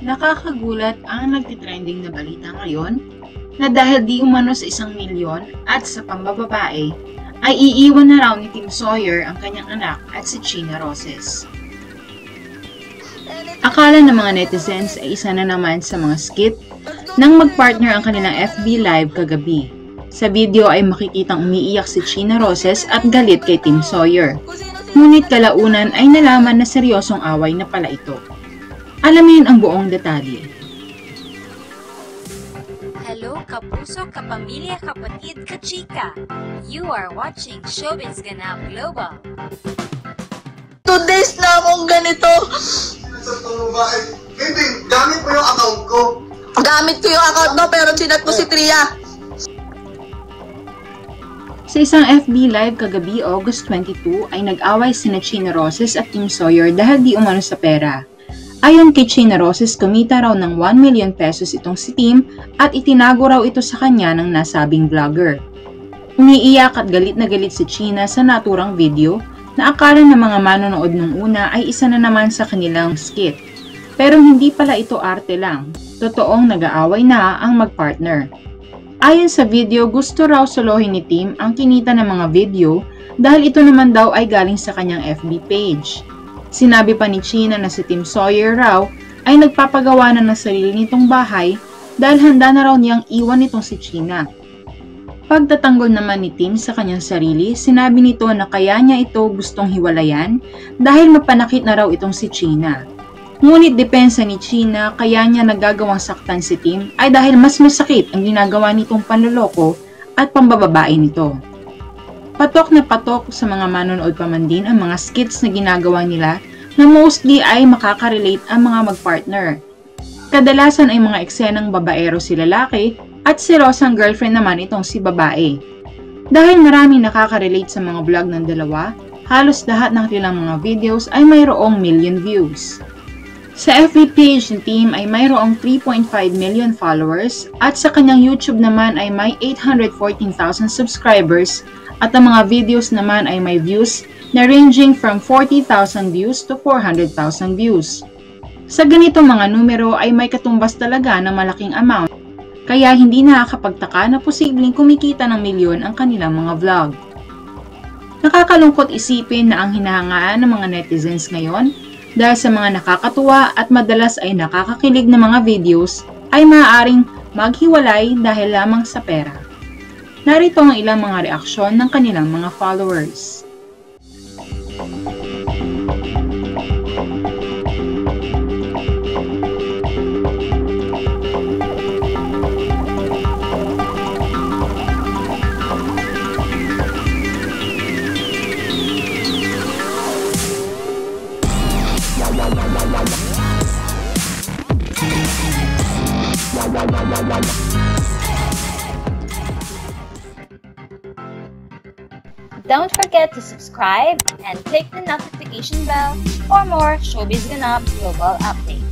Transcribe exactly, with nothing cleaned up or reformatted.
Nakakagulat ang nagtitrending na balita ngayon na dahil di umano sa isang milyon at sa pambababae, ay iiwan na raw ni Tim Sawyer ang kanyang anak at si China Roces. Akala ng mga netizens ay isa na naman sa mga skit nang magpartner ang kanilang F B Live kagabi. Sa video ay makikitang umiiyak si China Roces at galit kay Tim Sawyer. Ngunit kalaunan ay nalaman na seryosong away na pala ito. Alamin ang buong detalye. Hello kapuso, kapamilya, kapatid, kachika! You are watching Showbiz Ganap Global. Two days na akong ganito! Baby, gamit mo yung account ko! Gamit ko yung account mo pero chinat mo si Tria! Sa isang F B Live kagabi August twenty-two ay nag-away sina China Roces at Tim Sawyer dahil di umano sa pera. Ayon kay China Roces, kumita raw ng one million pesos itong si Tim at itinago raw ito sa kanya ng nasabing vlogger. Umiiyak at galit na galit si China sa naturang video na akala ng mga manonood nung una ay isa na naman sa kanilang skit. Pero hindi pala ito arte lang, totoong nag-aaway na ang magpartner. Ayon sa video, gusto raw solohin ni Tim ang kinita ng mga video dahil ito naman daw ay galing sa kanyang F B page. Sinabi pa ni China na si Tim Sawyer raw ay nagpapagawa na ng sarili nitong bahay dahil handa na raw niyang iwan nitong si China. Pagtatanggol naman ni Tim sa kanyang sarili, sinabi nito na kaya niya ito gustong hiwalayan dahil mapanakit na raw itong si China. Ngunit depensa ni China, kaya niya nagagawang saktan si Tim ay dahil mas masakit ang ginagawa nitong panloloko at pambababae nito. Patok na patok sa mga manonood pa man din ang mga skits na ginagawa nila na mostly ay makaka-relate ang mga magpartner. Kadalasan ay mga eksenang babaero si lalaki at serosang girlfriend naman itong si babae. Dahil maraming nakaka-relate sa mga vlog ng dalawa, halos lahat ng kanilang mga videos ay mayroong million views. Sa F B page ng Tim ay mayroong three point five million followers at sa kanyang YouTube naman ay may eight hundred fourteen thousand subscribers at ang mga videos naman ay may views na ranging from forty thousand views to four hundred thousand views. Sa ganito mga numero ay may katumbas talaga ng malaking amount kaya hindi nakakapagtaka na posibleng kumikita ng milyon ang kanilang mga vlog. Nakakalungkot isipin na ang hinahangaan ng mga netizens ngayon dahil sa mga nakakatuwa at madalas ay nakakakilig na mga videos ay maaaring maghiwalay dahil lamang sa pera. Narito ang ilang mga reaksyon ng kanilang mga followers. Don't forget to subscribe and click the notification bell for more Showbiz Ganap Global updates.